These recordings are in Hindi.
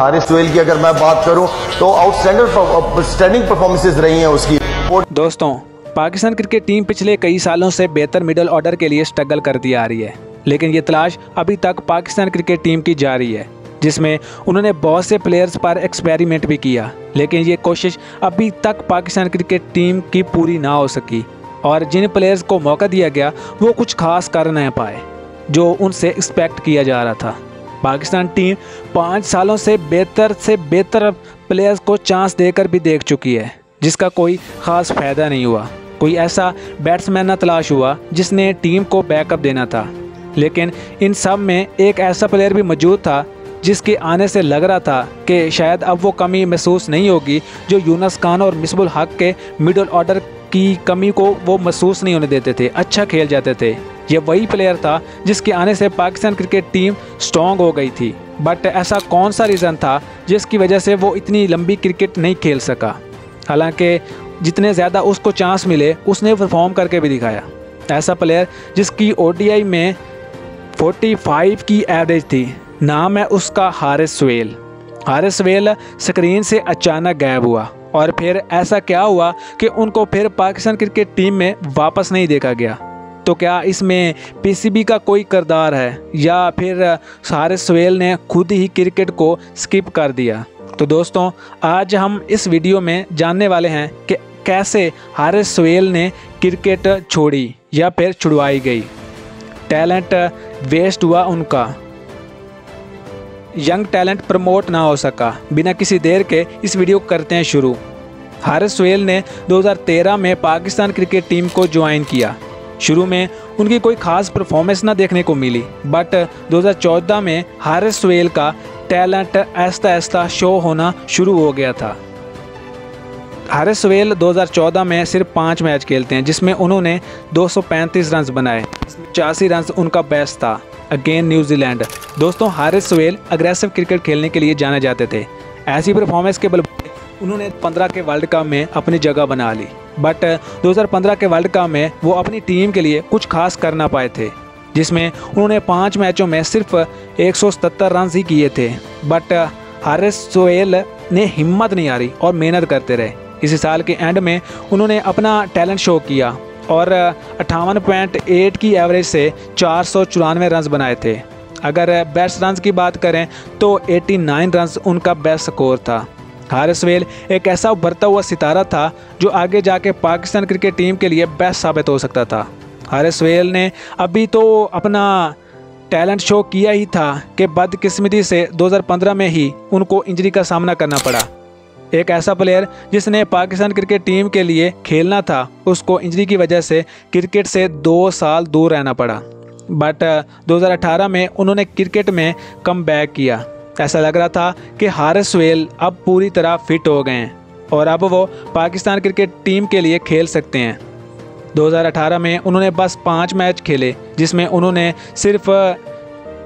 हारिस सोहेल की अगर मैं बात करूं तो आउटस्टैंडिंग परफॉर्मेंसेस रही हैं उसकी। दोस्तों, पाकिस्तान क्रिकेट टीम पिछले कई सालों से बेहतर मिडल ऑर्डर के लिए स्ट्रगल करती आ रही है, लेकिन ये तलाश अभी तक पाकिस्तान क्रिकेट टीम की जारी है, जिसमें उन्होंने बहुत से प्लेयर्स पर एक्सपेरिमेंट भी किया, लेकिन ये कोशिश अभी तक पाकिस्तान क्रिकेट टीम की पूरी ना हो सकी और जिन प्लेयर्स को मौका दिया गया वो कुछ खास कर नहीं पाए जो उनसे एक्सपेक्ट किया जा रहा था। पाकिस्तान टीम 5 सालों से बेहतर प्लेयर्स को चांस देकर भी देख चुकी है, जिसका कोई ख़ास फ़ायदा नहीं हुआ। कोई ऐसा बैट्समैन ना तलाश हुआ जिसने टीम को बैकअप देना था, लेकिन इन सब में एक ऐसा प्लेयर भी मौजूद था जिसके आने से लग रहा था कि शायद अब वो कमी महसूस नहीं होगी जो यूनुस खान और मिसबुल हक के मिडल ऑर्डर की कमी को वो महसूस नहीं होने देते थे, अच्छा खेल जाते थे। ये वही प्लेयर था जिसके आने से पाकिस्तान क्रिकेट टीम स्ट्रॉन्ग हो गई थी, बट ऐसा कौन सा रीज़न था जिसकी वजह से वो इतनी लंबी क्रिकेट नहीं खेल सका। हालांकि जितने ज़्यादा उसको चांस मिले उसने परफॉर्म करके भी दिखाया। ऐसा प्लेयर जिसकी ओडीआई में 45 की एवरेज थी, नाम है उसका हारिस सोहेल। हारिस सोहेल स्क्रीन से अचानक गायब हुआ और फिर ऐसा क्या हुआ कि उनको फिर पाकिस्तान क्रिकेट टीम में वापस नहीं देखा गया। तो क्या इसमें पीसीबी का कोई किरदार है या फिर हारिस सोहेल ने खुद ही क्रिकेट को स्किप कर दिया? तो दोस्तों, आज हम इस वीडियो में जानने वाले हैं कि कैसे हारिस सोहेल ने क्रिकेट छोड़ी या फिर छुड़वाई गई, टैलेंट वेस्ट हुआ उनका, यंग टैलेंट प्रमोट ना हो सका। बिना किसी देर के इस वीडियो को करते हैं शुरू। हारिस सोहेल ने 2013 में पाकिस्तान क्रिकेट टीम को ज्वाइन किया। शुरू में उनकी कोई ख़ास परफॉर्मेंस ना देखने को मिली, बट 2014 में हारिस सोहेल का टैलेंट आहिस्ता आहिस्ता शो होना शुरू हो गया था। हारिस सोहेल 2014 में सिर्फ 5 मैच खेलते हैं, जिसमें उन्होंने 235 रन बनाए, 85 रन उनका बेस्ट था अगेन न्यूजीलैंड। दोस्तों, हारिस सोहेल अग्रेसिव क्रिकेट खेलने के लिए जाने जाते थे। ऐसी परफॉर्मेंस के बल उन्होंने 15 के वर्ल्ड कप में अपनी जगह बना ली, बट 2015 के वर्ल्ड कप में वो अपनी टीम के लिए कुछ खास कर ना पाए थे, जिसमें उन्होंने 5 मैचों में सिर्फ 177 रन ही किए थे। बट हारिस सोहेल ने हिम्मत नहीं हारी और मेहनत करते रहे। इसी साल के एंड में उन्होंने अपना टैलेंट शो किया और 58.8 की एवरेज से 494 रन बनाए थे। अगर बेस्ट रन की बात करें तो 89 रन उनका बेस्ट स्कोर था। हारिस सोहेल एक ऐसा उभरता हुआ सितारा था जो आगे जाके पाकिस्तान क्रिकेट टीम के लिए बेस्ट साबित हो सकता था। हारिस सोहेल ने अभी तो अपना टैलेंट शो किया ही था कि बदकिस्मती से 2015 में ही उनको इंजरी का सामना करना पड़ा। एक ऐसा प्लेयर जिसने पाकिस्तान क्रिकेट टीम के लिए खेलना था, उसको इंजरी की वजह से क्रिकेट से 2 साल दूर रहना पड़ा। बट 2018 में उन्होंने क्रिकेट में कमबैक किया। ऐसा लग रहा था कि हारिस सोहेल अब पूरी तरह फिट हो गए हैं और अब वो पाकिस्तान क्रिकेट टीम के लिए खेल सकते हैं। 2018 में उन्होंने बस 5 मैच खेले, जिसमें उन्होंने सिर्फ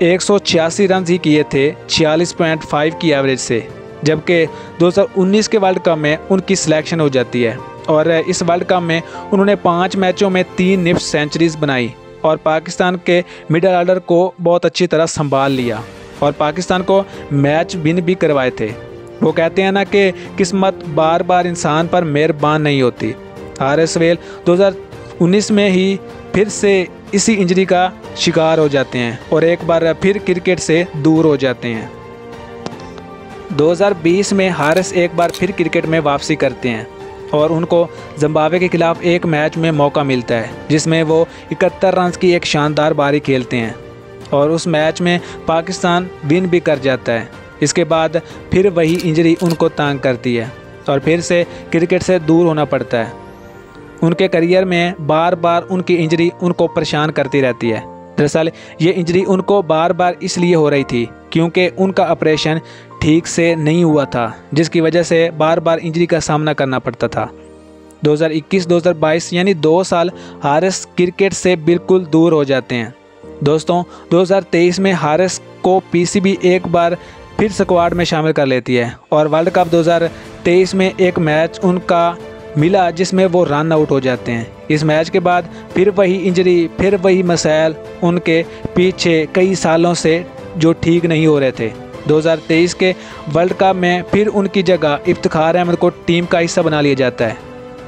186 रन ही किए थे 46.5 की एवरेज से, जबकि 2019 के वर्ल्ड कप में उनकी सिलेक्शन हो जाती है और इस वर्ल्ड कप में उन्होंने 5 मैचों में 3 निफ्ट सेंचुरीज़ बनाई और पाकिस्तान के मिडल ऑर्डर को बहुत अच्छी तरह संभाल लिया और पाकिस्तान को मैच विन भी करवाए थे। वो कहते हैं ना कि किस्मत बार बार इंसान पर मेहरबान नहीं होती। हारिस सोहेल 2019 में ही फिर से इसी इंजरी का शिकार हो जाते हैं और एक बार फिर क्रिकेट से दूर हो जाते हैं। 2020 में हारिस एक बार फिर क्रिकेट में वापसी करते हैं और उनको जिम्बाब्वे के खिलाफ एक मैच में मौका मिलता है, जिसमें वो 71 रन की एक शानदार पारी खेलते हैं और उस मैच में पाकिस्तान विन भी कर जाता है। इसके बाद फिर वही इंजरी उनको तंग करती है और फिर से क्रिकेट से दूर होना पड़ता है। उनके करियर में बार बार उनकी इंजरी उनको परेशान करती रहती है। दरअसल ये इंजरी उनको बार बार इसलिए हो रही थी क्योंकि उनका ऑपरेशन ठीक से नहीं हुआ था, जिसकी वजह से बार बार इंजरी का सामना करना पड़ता था। 2021-2022 यानी 2 साल हारिस क्रिकेट से बिल्कुल दूर हो जाते हैं। दोस्तों, 2023 में हारिस को पीसीबी एक बार फिर स्क्वाड में शामिल कर लेती है और वर्ल्ड कप 2023 में एक मैच उनका मिला जिसमें वो रन आउट हो जाते हैं। इस मैच के बाद फिर वही इंजरी, फिर वही मसाइल उनके पीछे कई सालों से जो ठीक नहीं हो रहे थे। 2023 के वर्ल्ड कप में फिर उनकी जगह इफ्तिखार अहमद को टीम का हिस्सा बना लिया जाता है।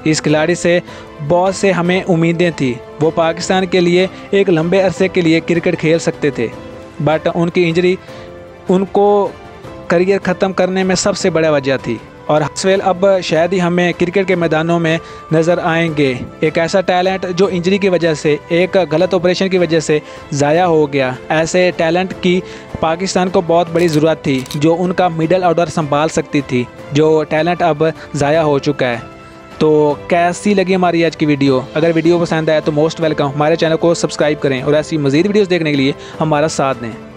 इस खिलाड़ी से बहुत से हमें उम्मीदें थी, वो पाकिस्तान के लिए एक लंबे अरसे के लिए क्रिकेट खेल सकते थे, बट उनकी इंजरी उनको करियर ख़त्म करने में सबसे बड़ा वजह थी। और हसवेल अब शायद ही हमें क्रिकेट के मैदानों में नज़र आएंगे। एक ऐसा टैलेंट जो इंजरी की वजह से, एक गलत ऑपरेशन की वजह से ज़ाया हो गया, ऐसे टैलेंट की पाकिस्तान को बहुत बड़ी ज़रूरत थी जो उनका मिडल ऑर्डर संभाल सकती थी, जो टैलेंट अब ज़ाया हो चुका है। तो कैसी लगी हमारी आज की वीडियो? अगर वीडियो पसंद आया तो मोस्ट वेलकम, हमारे चैनल को सब्सक्राइब करें और ऐसी मज़ीद वीडियोस देखने के लिए हमारा साथ दें।